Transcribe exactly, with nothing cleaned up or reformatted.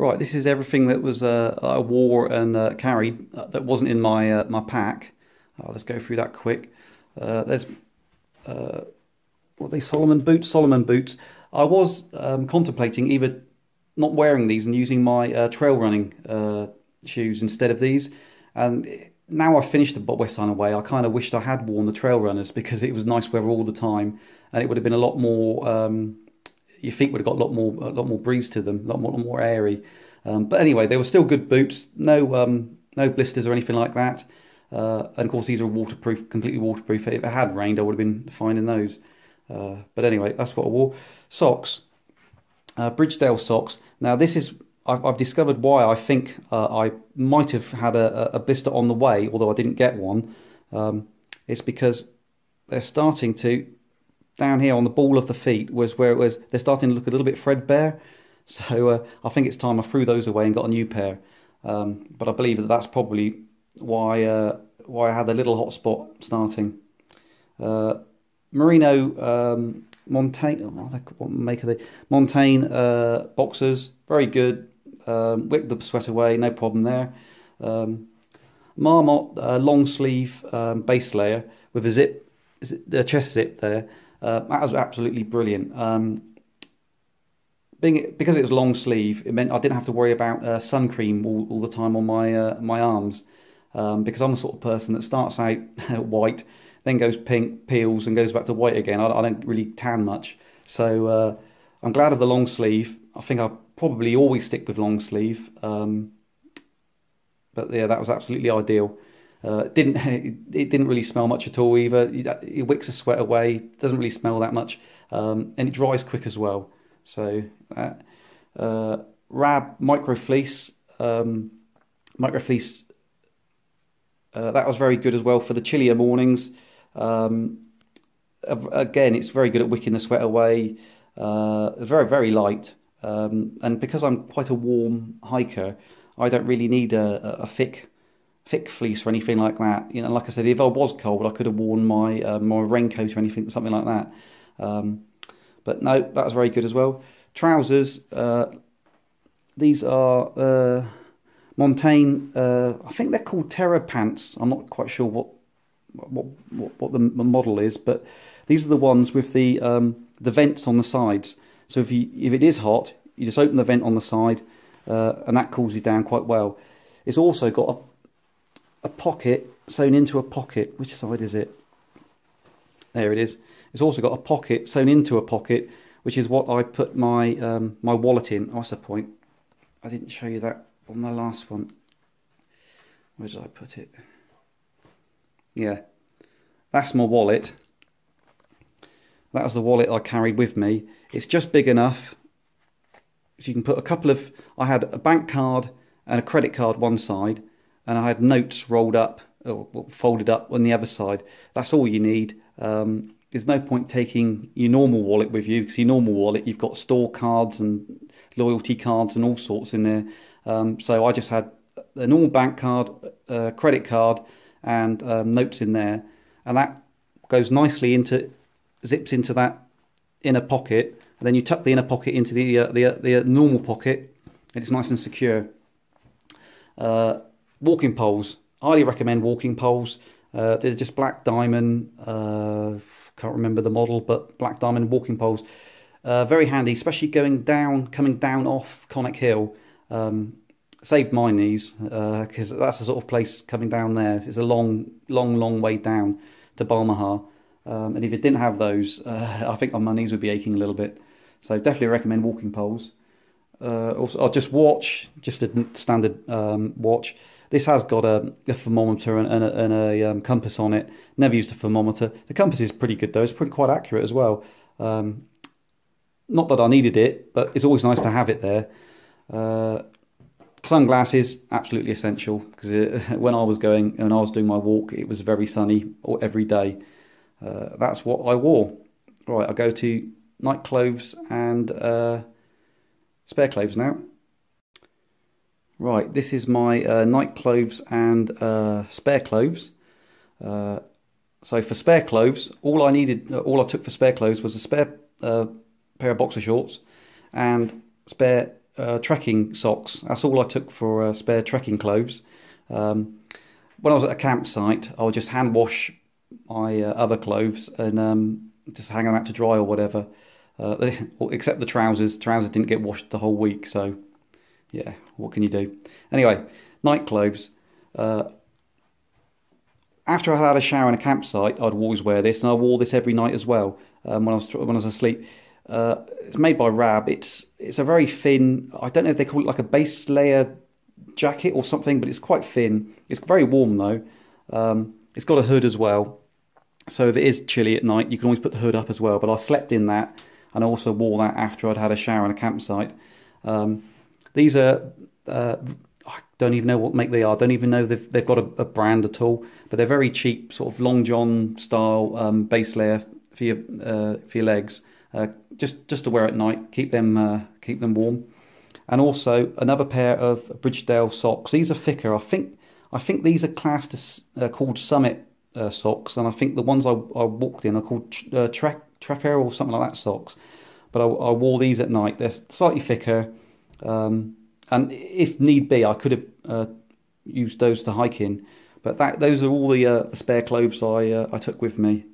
Right, this is everything that was uh, I wore and uh, carried uh, that wasn't in my uh, my pack. Uh, let's go through that quick. Uh, there's uh, what are they, Salomon boots? Salomon boots. I was um, contemplating either not wearing these and using my uh, trail running uh, shoes instead of these. And now I've finished the West Highland Way, I kind of wished I had worn the trail runners because it was nice weather all the time, and it would have been a lot more. Um, your feet would have got a lot more, a lot more breeze to them, a lot more, a lot more airy. Um, but anyway, they were still good boots. No, um, no blisters or anything like that. Uh, and of course, these are waterproof, completely waterproof. If it had rained, I would have been fine in those. Uh, but anyway, that's what I wore. Socks, uh, Bridgedale socks. Now this is, I've, I've discovered why I think uh, I might have had a, a blister on the way, although I didn't get one. Um, it's because they're starting to, down here on the ball of the feet was where it was, they're starting to look a little bit threadbare. So uh, I think it's time I threw those away and got a new pair. Um, but I believe that that's probably why, uh, why I had a little hot spot starting. Uh, Merino, um, Montane, what make are they? Montane uh, boxers, very good. Um, wick the sweat away, no problem there. Um, Marmot uh, long sleeve um, base layer with a zip, a chest zip there. Uh, that was absolutely brilliant. Um, being because it was long sleeve, it meant I didn't have to worry about uh, sun cream all, all the time on my uh, my arms, um, because I'm the sort of person that starts out white, then goes pink, peels, and goes back to white again. I, I don't really tan much, so uh, I'm glad of the long sleeve. I think I'll probably always stick with long sleeve, um, but yeah, that was absolutely ideal. Uh, it didn't it, it didn't really smell much at all either. It, it wicks the sweat away. Doesn't really smell that much, um, and it dries quick as well. So uh, uh, Rab micro fleece, um, micro fleece. Uh, that was very good as well for the chillier mornings. Um, again, it's very good at wicking the sweat away. Uh, very very light, um, and because I'm quite a warm hiker, I don't really need a, a, a thick. thick fleece or anything like that. You know, like I said, if I was cold, I could have worn my uh, my raincoat or anything, something like that. Um, but no, that was very good as well. Trousers. Uh, these are uh, Montane. Uh, I think they're called Terra pants. I'm not quite sure what what what, what the model is, but these are the ones with the um, the vents on the sides. So if you if it is hot, you just open the vent on the side, uh, and that cools you down quite well. It's also got a a pocket sewn into a pocket. Which side is it? There it is. It's also got a pocket sewn into a pocket, which is what I put my um, my wallet in. Oh, that's the point. I didn't show you that on the last one. Where did I put it? Yeah, that's my wallet. That was the wallet I carried with me. It's just big enough so you can put a couple of. I had a bank card and a credit card one side, and I had notes rolled up, or folded up on the other side. That's all you need. Um, there's no point taking your normal wallet with you, because your normal wallet, you've got store cards and loyalty cards and all sorts in there. Um, so I just had a normal bank card, uh, credit card, and um, notes in there. And that goes nicely into, zips into that inner pocket. And then you tuck the inner pocket into the, uh, the, uh, the uh, normal pocket, and it's nice and secure. Uh, Walking poles. Highly recommend walking poles. Uh, they're just Black Diamond. Uh, can't remember the model, but Black Diamond walking poles. Uh, very handy, especially going down, coming down off Connick Hill. Um, saved my knees, because uh, that's the sort of place coming down there. It's a long, long, long way down to Balmaha. Um, and if it didn't have those, uh, I think my knees would be aching a little bit. So definitely recommend walking poles. Uh, also, I'll just watch, just a standard um, watch. This has got a, a thermometer and, and a, and a um, compass on it. Never used a thermometer. The compass is pretty good though. It's pretty quite accurate as well. Um, not that I needed it, but it's always nice to have it there. Uh, sunglasses, absolutely essential, because when I was going, when I was doing my walk, it was very sunny every day. Uh, that's what I wore. Right, I go to night clothes and uh, spare clothes now. Right, this is my uh, night clothes and uh, spare clothes. Uh, so for spare clothes, all I needed, all I took for spare clothes was a spare uh, pair of boxer shorts and spare uh, trekking socks. That's all I took for uh, spare trekking clothes. Um, when I was at a campsite, I would just hand wash my uh, other clothes and um, just hang them out to dry or whatever. Uh, they, except the trousers. Trousers didn't get washed the whole week, so yeah, what can you do? Anyway, night clothes. Uh, after I had a shower in a campsite, I'd always wear this, and I wore this every night as well um, when I was when I was asleep. Uh, it's made by Rab. It's it's a very thin. I don't know if they call it like a base layer jacket or something, but it's quite thin. It's very warm though. Um, it's got a hood as well, so if it is chilly at night, you can always put the hood up as well. But I slept in that, and I also wore that after I'd had a shower in a campsite. Um, these are. Uh, I don't even know what make they are. I don't even know they've, they've got a, a brand at all. But they're very cheap, sort of long john style um, base layer for your uh, for your legs. Uh, just just to wear at night, keep them uh, keep them warm. And also another pair of Bridgedale socks. These are thicker. I think I think these are classed as uh, called Summit uh, socks. And I think the ones I, I walked in are called uh, Trek Trekker or something like that socks. But I, I wore these at night. They're slightly thicker. Um, And if need be, I could have uh, used those to hike in, but that those are all the, uh, the spare clothes I uh, I took with me.